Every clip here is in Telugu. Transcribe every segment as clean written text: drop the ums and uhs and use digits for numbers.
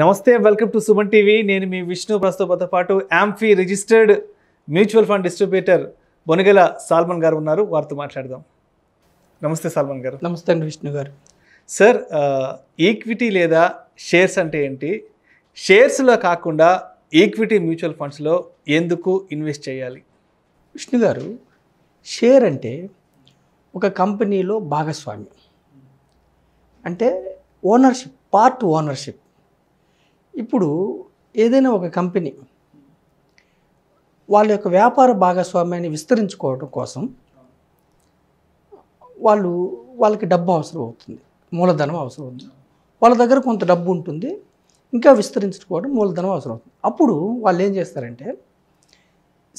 Namaste, welcome to Suman TV. I am Vishnu Prasthopatthapattu, AMFI registered mutual fund distributor, Bonigala Salman Garunaru, Vartumar Shadam. Namaste, Salman Garu. Namaste, Vishnu Garu. Sir, equity leda shares ante enti? Shares lo kakunda equity mutual funds lo enduku invest cheyali? Vishnu Garu, share ante oka company lo bhagaswami. Ante ownership, part ownership. ఇప్పుడు ఏదైనా ఒక కంపెనీ వాళ్ళ యొక్క వ్యాపార భాగస్వామ్యాన్ని విస్తరించుకోవడం కోసం వాళ్ళకి డబ్బు అవసరం అవుతుంది, మూలధనం అవసరం అవుతుంది. వాళ్ళ దగ్గర కొంత డబ్బు ఉంటుంది, ఇంకా విస్తరించుకోవడం మూలధనం అవసరం అవుతుంది. అప్పుడు వాళ్ళు ఏం చేస్తారంటే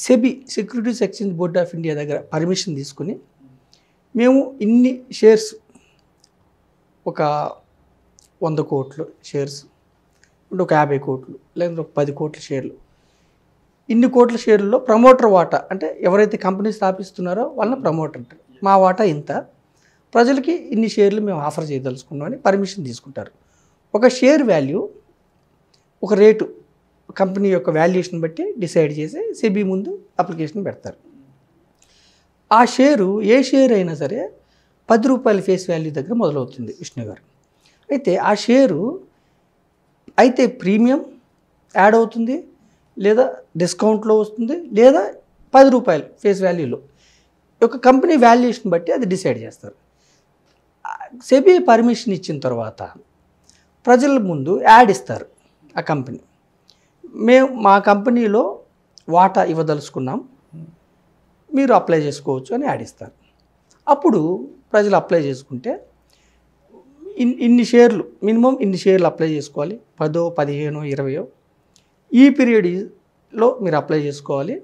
SEBI, securities exchange board of India దగ్గర పర్మిషన్ తీసుకుని, మేము ఇన్ని షేర్స్, ఒక 100 కోట్లు షేర్స్, ఒక 50 కోట్లు, లేదంటే ఒక 10 కోట్ల షేర్లు, ఇన్ని కోట్ల షేర్లలో ప్రమోటర్ వాటా అంటే ఎవరైతే కంపెనీ స్థాపిస్తున్నారో వాళ్ళని ప్రమోటర్ అంటారు. మా వాటా ఇంత, ప్రజలకి ఇన్ని షేర్లు మేము ఆఫర్ చేయదలుచుకున్నామని పర్మిషన్ తీసుకుంటారు. ఒక షేర్ వాల్యూ, ఒక రేటు కంపెనీ యొక్క వాల్యుయేషన్ బట్టి డిసైడ్ చేసి సెబీ ముందు అప్లికేషన్ పెడతారు. ఆ షేరు, ఏ షేర్ అయినా సరే 10 రూపాయల ఫేస్ వాల్యూ దగ్గర మొదలవుతుంది విష్ణు గారు. అయితే ఆ షేరు అయితే ప్రీమియం యాడ్ అవుతుంది, లేదా డిస్కౌంట్లో వస్తుంది, లేదా 10 రూపాయలు ఫేస్ వాల్యూలో ఒక కంపెనీ వాల్యుయేషన్ బట్టి అది డిసైడ్ చేస్తారు. సెబీ పర్మిషన్ ఇచ్చిన తర్వాత ప్రజల ముందు యాడ్ ఇస్తారు. ఆ కంపెనీ, మేము మా కంపెనీలో వాటా ఇవ్వదలుచుకున్నాం, మీరు అప్లై చేసుకోవచ్చు అని యాడ్ ఇస్తారు. అప్పుడు ప్రజలు అప్లై చేసుకుంటే ఇన్ని షేర్లు, మినిమం ఇన్ని షేర్లు అప్లై చేసుకోవాలి, 10, 15, 20 ఈ పీరియడ్లో మీరు అప్లై చేసుకోవాలి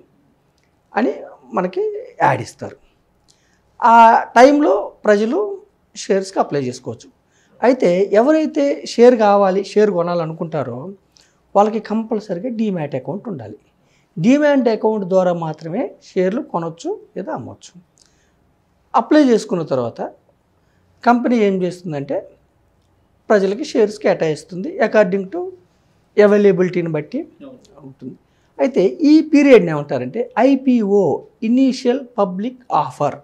అని మనకి యాడ్ ఇస్తారు. ఆ టైంలో ప్రజలు షేర్స్కి అప్లై చేసుకోవచ్చు. అయితే ఎవరైతే షేర్ కావాలి, షేర్ కొనాలనుకుంటారో వాళ్ళకి కంపల్సరీగా డీమ్యాట్ అకౌంట్ ఉండాలి. డీమ్యాట్ అకౌంట్ ద్వారా మాత్రమే షేర్లు కొనవచ్చు లేదా అమ్మవచ్చు. అప్లై చేసుకున్న తర్వాత కంపెనీ ఏం చేస్తుందంటే ప్రజలకి షేర్స్ కేటాయిస్తుంది, అకార్డింగ్ టు అవైలబిలిటీని బట్టి ఉంటుంది. అయితే ఈ పీరియడ్ని ఏమంటారంటే IPO, initial public offer.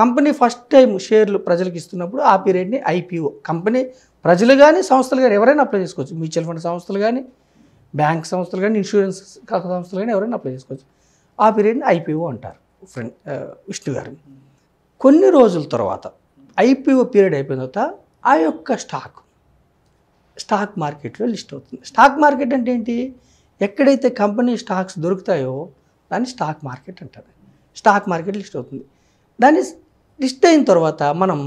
Company first time షేర్లు ప్రజలకు ఇస్తున్నప్పుడు ఆ పీరియడ్ని ఐపీఓ. కంపెనీ ప్రజలు కానీ సంస్థలు కానీ ఎవరైనా అప్లై చేసుకోవచ్చు, మ్యూచువల్ ఫండ్ సంస్థలు కానీ, బ్యాంక్ సంస్థలు కానీ, ఇన్సూరెన్స్ సంస్థలు కానీ ఎవరైనా అప్లై చేసుకోవచ్చు. ఆ పీరియడ్ని ఐపీఓ అంటారు ఫ్రెండ్ విష్ణు గారు. కొన్ని రోజుల తర్వాత ఐపీఓ పీరియడ్ అయిపోయిన తర్వాత ఆ యొక్క స్టాక్ మార్కెట్లో లిస్ట్ అవుతుంది. స్టాక్ మార్కెట్ అంటే ఏంటి? ఎక్కడైతే కంపెనీ స్టాక్స్ దొరుకుతాయో దాన్ని స్టాక్ మార్కెట్ అంటారు. స్టాక్ మార్కెట్ లిస్ట్ అవుతుంది. దాన్ని లిస్ట్ అయిన తర్వాత మనం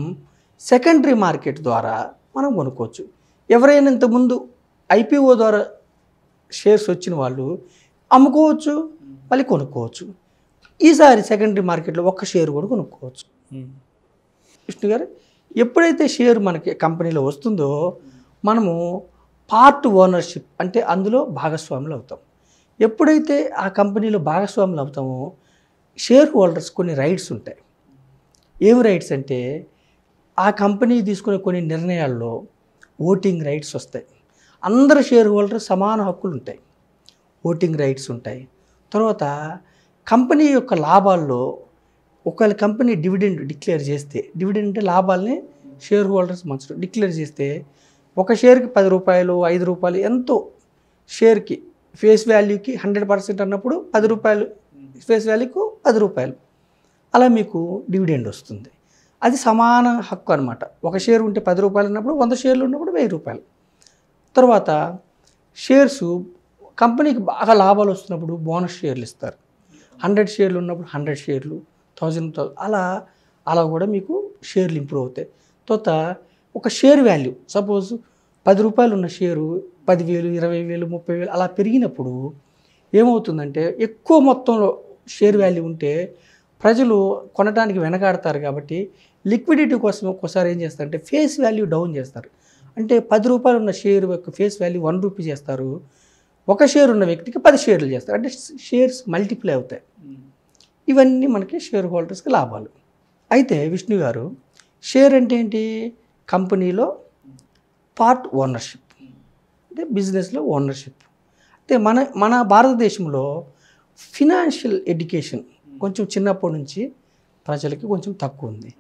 సెకండరీ మార్కెట్ ద్వారా మనం కొనుక్కోవచ్చు. ఎవరైనా ఇంతకుముందు ఐపీఓ ద్వారా షేర్స్ వచ్చిన వాళ్ళు అమ్ముకోవచ్చు, మళ్ళీ కొనుక్కోవచ్చు. ఈసారి సెకండరీ మార్కెట్లో ఒక్క షేర్ కూడా కొనుక్కోవచ్చు విష్ణు గారు. ఎప్పుడైతే షేర్ మనకి కంపెనీలో వస్తుందో మనము పార్ట్ ఓనర్షిప్ అంటే అందులో భాగస్వాములు అవుతాం. ఎప్పుడైతే ఆ కంపెనీలో భాగస్వాములు అవుతామో షేర్ హోల్డర్స్ కొన్ని రైట్స్ ఉంటాయి. ఏం రైట్స్ అంటే ఆ కంపెనీ తీసుకునే కొన్ని నిర్ణయాల్లో ఓటింగ్ రైట్స్ వస్తాయి. అందరు షేర్ హోల్డర్స్ సమాన హక్కులు ఉంటాయి, ఓటింగ్ రైట్స్ ఉంటాయి. తర్వాత కంపెనీ యొక్క లాభాల్లో ఒకవేళ కంపెనీ డివిడెండ్ డిక్లేర్ చేస్తే, డివిడెండ్ అంటే లాభాలని షేర్ హోల్డర్స్ మంచి డిక్లేర్ చేస్తే, ఒక షేర్కి 10 రూపాయలు, 5 రూపాయలు ఎంతో షేర్కి ఫేస్ వాల్యూకి 100% అన్నప్పుడు 10 రూపాయలు ఫేస్ వాల్యూకు 10 రూపాయలు అలా మీకు డివిడెండ్ వస్తుంది. అది సమాన హక్కు అనమాట. ఒక షేర్ ఉంటే 10 రూపాయలు అన్నప్పుడు 100 షేర్లు ఉన్నప్పుడు 1000 రూపాయలు. తర్వాత షేర్స్ కంపెనీకి బాగా లాభాలు వస్తున్నప్పుడు బోనస్ షేర్లు ఇస్తారు. 100 షేర్లు ఉన్నప్పుడు 100 షేర్లు, 1000 అలా కూడా మీకు షేర్లు ఇంప్రూవ్ అవుతాయి. తర్వాత ఒక షేర్ వాల్యూ, సపోజ్ 10 రూపాయలు ఉన్న షేరు 10,000, 20,000, 30,000 అలా పెరిగినప్పుడు ఏమవుతుందంటే ఎక్కువ మొత్తంలో షేర్ వాల్యూ ఉంటే ప్రజలు కొనడానికి వెనకాడతారు. కాబట్టి లిక్విడిటీ కోసం ఒక్కోసారి ఏం చేస్తారంటే ఫేస్ వాల్యూ డౌన్ చేస్తారు. అంటే 10 రూపాయలు ఉన్న షేర్ యొక్క ఫేస్ వాల్యూ 1 రూపీ చేస్తారు. ఒక షేర్ ఉన్న వ్యక్తికి 10 షేర్లు చేస్తారు. అంటే షేర్స్ మల్టిప్లై అవుతాయి. ఇవన్నీ మనకి షేర్ హోల్డర్స్కి లాభాలు. అయితే విష్ణు గారు, షేర్ అంటే ఏంటి? కంపెనీలో పార్ట్ ఓనర్షిప్ అంటే బిజినెస్లో ఓనర్షిప్. అయితే మన భారతదేశంలో ఫినాన్షియల్ ఎడ్యుకేషన్ కొంచెం చిన్నప్పటి నుంచి ప్రజలకి కొంచెం తక్కువ ఉంది.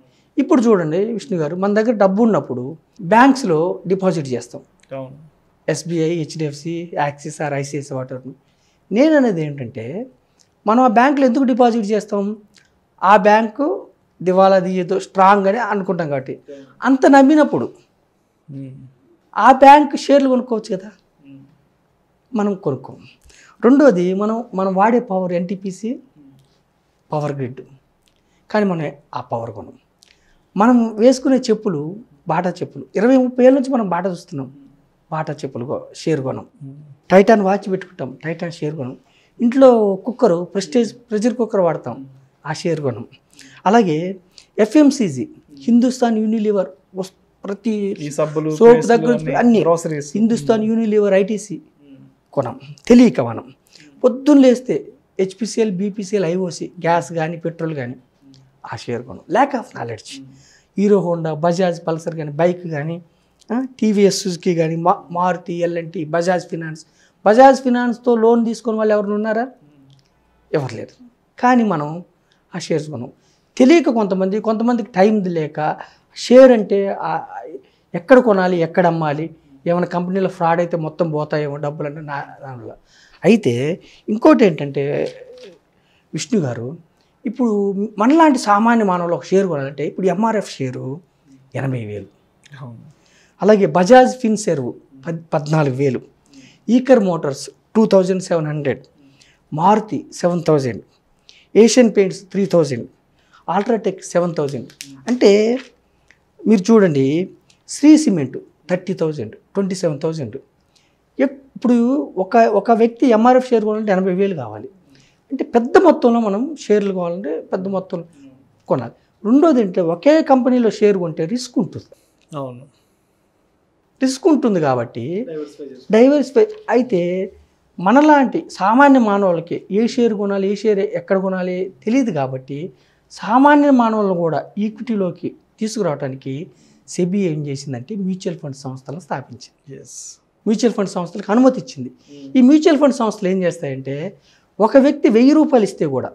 ఇప్పుడు చూడండి విష్ణు గారు, మన దగ్గర డబ్బు ఉన్నప్పుడు బ్యాంక్స్లో డిపాజిట్ చేస్తాం, ఎస్బీఐ, హెచ్డిఎఫ్సి, యాక్సిస్, ఐసిఐసి వాటర్. నేను అనేది ఏంటంటే మనం ఆ బ్యాంకులో ఎందుకు డిపాజిట్ చేస్తాం, ఆ బ్యాంకు దివాలా తీయదో స్ట్రాంగ్ అని అనుకుంటాం కాబట్టి. అంత నమ్మినప్పుడు ఆ బ్యాంక్ షేర్లు కొనుక్కోవచ్చు కదా, మనం కొనుక్కోం. రెండోది మనం వాడే పవర్ ఎన్టీపీసీ పవర్ గ్రిడ్, కానీ మనం ఆ పవర్ కొనం. మనం వేసుకునే చెప్పులు బాటా చెప్పులు, 20-30 ఏళ్ళ నుంచి మనం బాటా చూస్తున్నాం, బాటా చెప్పులు షేర్ కొనం. టైటాన్ వాచ్ పెట్టుకుంటాం, టైటాన్ షేర్ కొనం. ఇంట్లో కుక్కరు ప్రెస్టేజ్ ప్రెషర్ కుక్కర్ వాడతాం, ఆ షేర్ కొనం. అలాగే ఎఫ్ఎంసీజీ, హిందుస్థాన్ యూనిలివర్, ప్రతి సోప్ దగ్గర అన్ని హిందుస్థాన్ యూనిలివర్, ఐటీసీ కొనం తెలియక. మనం పొద్దున్న లేస్తే హెచ్పిసిఎల్, బీపీసీఎల్, ఐఓసి, గ్యాస్ కానీ పెట్రోల్ కానీ ఆ షేర్ కొనం. Lack of knowledge. Hero Honda, Bajaj, Pulsar కానీ, బైక్ కానీ, టీవీఎస్కి కానీ, మారుతి, ఎల్ఎన్టీ, బజాజ్ ఫినాన్స్. బజాజ్ ఫినాన్స్తో లోన్ తీసుకుని వాళ్ళు ఎవరు ఉన్నారా? ఎవరు లేరు. కానీ మనం ఆ షేర్స్ కొనం తెలియక. కొంతమందికి టైం లేక షేర్ అంటే ఎక్కడ కొనాలి, ఎక్కడ అమ్మాలి, ఏమైనా కంపెనీలో ఫ్రాడ్ అయితే మొత్తం పోతాయేమో డబ్బులు అంటే దానివల్ల. అయితే ఇంకోటి ఏంటంటే విష్ణు గారు, ఇప్పుడు మనలాంటి సామాన్య మానవులు ఒక షేర్ కొనాలంటే ఇప్పుడు ఎంఆర్ఎఫ్ షేరు 80,000, అలాగే Bajaj fin share 14,000, Eicher Motors 2,700, Maruti 7,000, Asian Paints 3,000, UltraTech 7,000. అంటే మీరు చూడండి, శ్రీ సిమెంట్ 30,000, 27,000. ఇప్పుడు ఒక వ్యక్తి ఎంఆర్ఎఫ్ షేర్ కొనాలంటే 80,000 కావాలి. అంటే పెద్ద మొత్తంలో మనం షేర్లు కావాలంటే పెద్ద మొత్తంలో కొనాలి. రెండోది అంటే ఒకే కంపెనీలో షేర్ కొంటే రిస్క్ ఉంటుంది. అవును, రిస్క్ ఉంటుంది కాబట్టి డైవర్సిఫై. అయితే మనలాంటి సామాన్య మానవులకి ఏ షేర్ కొనాలి, ఏ షేర్ ఎక్కడ కొనాలి తెలియదు కాబట్టి సామాన్య మానవులను కూడా ఈక్విటీలోకి తీసుకురావడానికి సెబీ ఏం చేసిందంటే మ్యూచువల్ ఫండ్ సంస్థలను స్థాపించింది. మ్యూచువల్ ఫండ్ సంస్థలకు అనుమతి ఇచ్చింది. ఈ మ్యూచువల్ ఫండ్ సంస్థలు ఏం చేస్తాయంటే ఒక వ్యక్తి 1,000 రూపాయలు ఇస్తే కూడా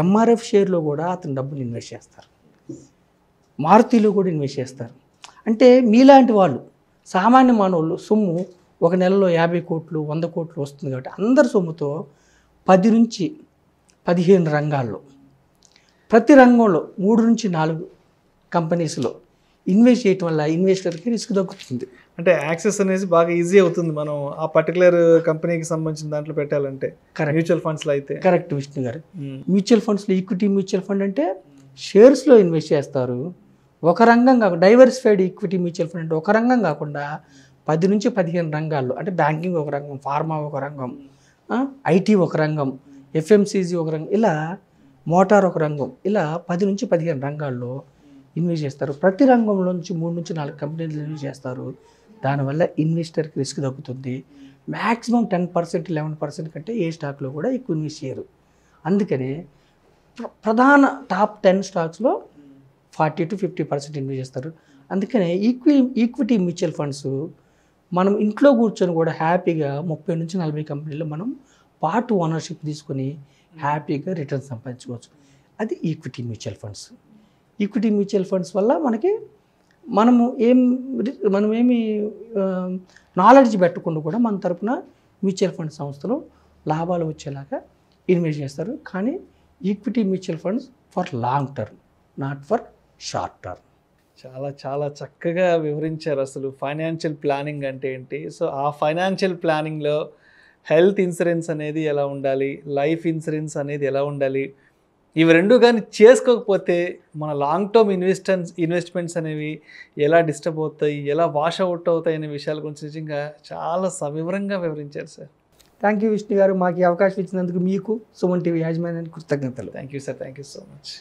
ఎంఆర్ఎఫ్ షేర్లో కూడా అతని డబ్బులు ఇన్వెస్ట్ చేస్తారు, మారుతిలో కూడా ఇన్వెస్ట్ చేస్తారు. అంటే మీలాంటి వాళ్ళు సామాన్య మానవులు సొమ్ము ఒక నెలలో 50 కోట్లు, 100 కోట్లు వస్తుంది కాబట్టి అందరి సొమ్ముతో 10 నుంచి 15 రంగాల్లో, ప్రతి రంగంలో 3 నుంచి 4 కంపెనీస్లో ఇన్వెస్ట్ చేయటం వల్ల ఇన్వెస్టర్కి రిస్క్ తగ్గుతుంది. అంటే యాక్సెస్ అనేది బాగా ఈజీ అవుతుంది మనం ఆ పర్టికులర్ కంపెనీకి సంబంధించిన దాంట్లో పెట్టాలంటే. కరెక్ట్, మ్యూచువల్ ఫండ్స్లో అయితే. కరెక్ట్ విష్ణు గారు, మ్యూచువల్ ఫండ్స్లో ఈక్విటీ మ్యూచువల్ ఫండ్ అంటే షేర్స్లో ఇన్వెస్ట్ చేస్తారు. ఒక రంగం కాకుండా డైవర్సిఫైడ్ ఈక్విటీ మ్యూచువల్ ఫండ్ అంటే ఒక రంగం కాకుండా 10 నుంచి 15 రంగాల్లో, అంటే బ్యాంకింగ్ ఒక రంగం, ఫార్మా ఒక రంగం, ఐటీ ఒక రంగం, ఎఫ్ఎంసీజీ ఒక రంగం, ఇలా మోటార్ ఒక రంగం, ఇలా 10 నుంచి 15 రంగాల్లో ఇన్వెస్ట్ చేస్తారు. ప్రతి రంగంలో నుంచి 3 నుంచి 4 కంపెనీలు ఇన్వెస్ట్ చేస్తారు. దానివల్ల ఇన్వెస్టర్కి రిస్క్ తగ్గుతుంది. మ్యాక్సిమం 10%, 11% కంటే ఏ స్టాక్లో కూడా ఎక్కువ ఇన్వెస్ట్ చేయరు. అందుకనే ప్రధాన టాప్ 10 స్టాక్స్లో 40-50% ఇన్వెస్ట్ చేస్తారు. అందుకనే ఈక్విటీ మ్యూచువల్ ఫండ్స్ మనం ఇంట్లో కూర్చొని కూడా హ్యాపీగా 30 నుంచి 40 కంపెనీలు మనం పార్ట్ ఓనర్షిప్ తీసుకొని హ్యాపీగా రిటర్న్ సంపాదించుకోవచ్చు. అది equity mutual funds. Equity mutual funds వల్ల మనమేమి నాలెడ్జ్ పెట్టకుండా కూడా మన తరపున మ్యూచువల్ ఫండ్ సంస్థలు లాభాలు వచ్చేలాగా ఇన్వెస్ట్ చేస్తారు. కానీ equity mutual funds for long term, not for short term. చాలా చాలా చక్కగా వివరించారు అసలు ఫైనాన్షియల్ ప్లానింగ్ అంటే ఏంటి. సో ఆ ఫైనాన్షియల్ ప్లానింగ్లో హెల్త్ ఇన్సూరెన్స్ అనేది ఎలా ఉండాలి, లైఫ్ ఇన్సూరెన్స్ అనేది ఎలా ఉండాలి, ఇవి రెండు కానీ చేసుకోకపోతే మన లాంగ్ టర్మ్ ఇన్వెస్ట్మెంట్స్ అనేవి ఎలా డిస్టర్బ్ అవుతాయి, ఎలా వాష్ అవుట్ అవుతాయి అనే విషయాల గురించి నిజంగా చాలా సవివరంగా వివరించారు సార్. థ్యాంక్ యూ విష్ణు గారు, మాకు ఈ అవకాశం ఇచ్చినందుకు మీకు, సుమన్ టీవీ యాజమాన్యానికి కృతజ్ఞతలు. Thank you sir, thank you so much.